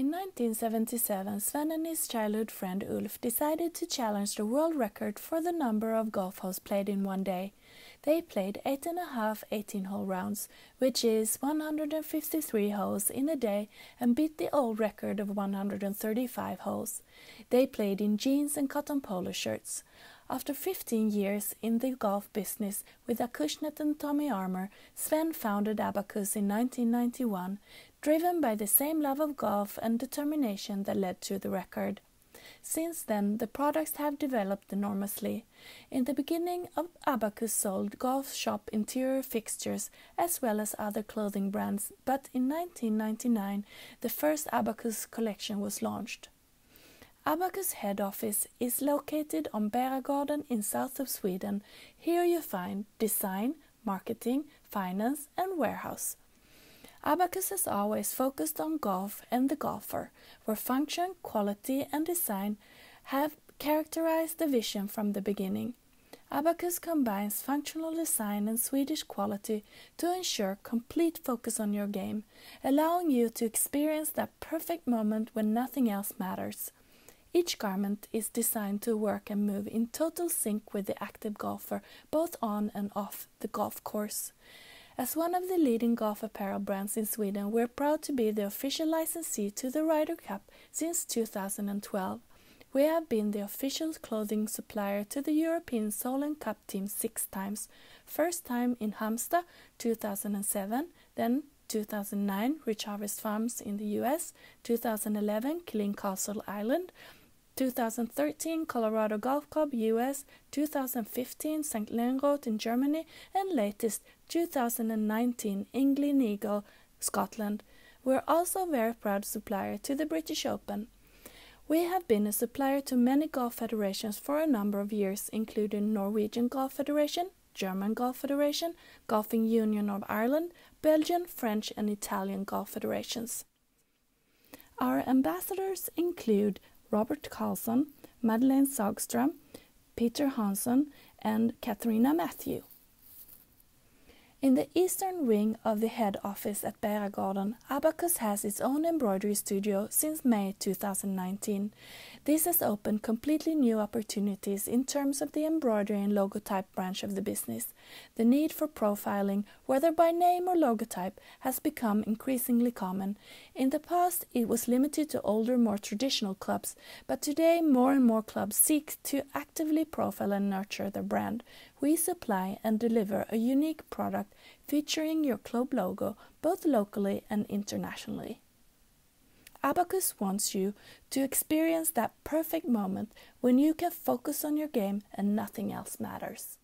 In 1977, Sven and his childhood friend Ulf decided to challenge the world record for the number of golf holes played in one day. They played 8.5 18-hole rounds, which is 153 holes in a day, and beat the old record of 135 holes. They played in jeans and cotton polo shirts. After 15 years in the golf business with Acushnet and Tommy Armour, Sven founded Abacus in 1991, driven by the same love of golf and determination that led to the record. Since then, the products have developed enormously. In the beginning, Abacus sold golf shop interior fixtures as well as other clothing brands, but in 1999, the first Abacus collection was launched. Abacus head office is located on BeraGardenn in south of Sweden. Here you find design, marketing, finance and warehouse. Abacus has always focused on golf and the golfer, where function, quality and design have characterized the vision from the beginning. Abacus combines functional design and Swedish quality to ensure complete focus on your game, allowing you to experience that perfect moment when nothing else matters. Each garment is designed to work and move in total sync with the active golfer, both on and off the golf course. As one of the leading golf apparel brands in Sweden, we're proud to be the official licensee to the Ryder Cup since 2012. We have been the official clothing supplier to the European Solheim Cup team 6 times. First time in Hamstad 2007, then 2009 Rich Harvest Farms in the US, 2011 Killing Castle Island, 2013 Colorado Golf Club US, 2015 St. Lenrot in Germany, and latest 2019 Ingly Neagle, Scotland. We're also a very proud supplier to the British Open. We have been a supplier to many golf federations for a number of years, including Norwegian Golf Federation, German Golf Federation, Golfing Union of Ireland, Belgian, French and Italian Golf Federations. Our ambassadors include Robert Carlson, Madeleine Sogstrom, Peter Hansen and Katharina Matthew. In the eastern wing of the head office at BeraGardenn, Abacus has its own embroidery studio since May 2019. This has opened completely new opportunities in terms of the embroidery and logotype branch of the business. The need for profiling, whether by name or logotype, has become increasingly common. In the past, it was limited to older, more traditional clubs, but today more and more clubs seek to actively profile and nurture their brand. We supply and deliver a unique product featuring your club logo, both locally and internationally. Abacus wants you to experience that perfect moment when you can focus on your game and nothing else matters.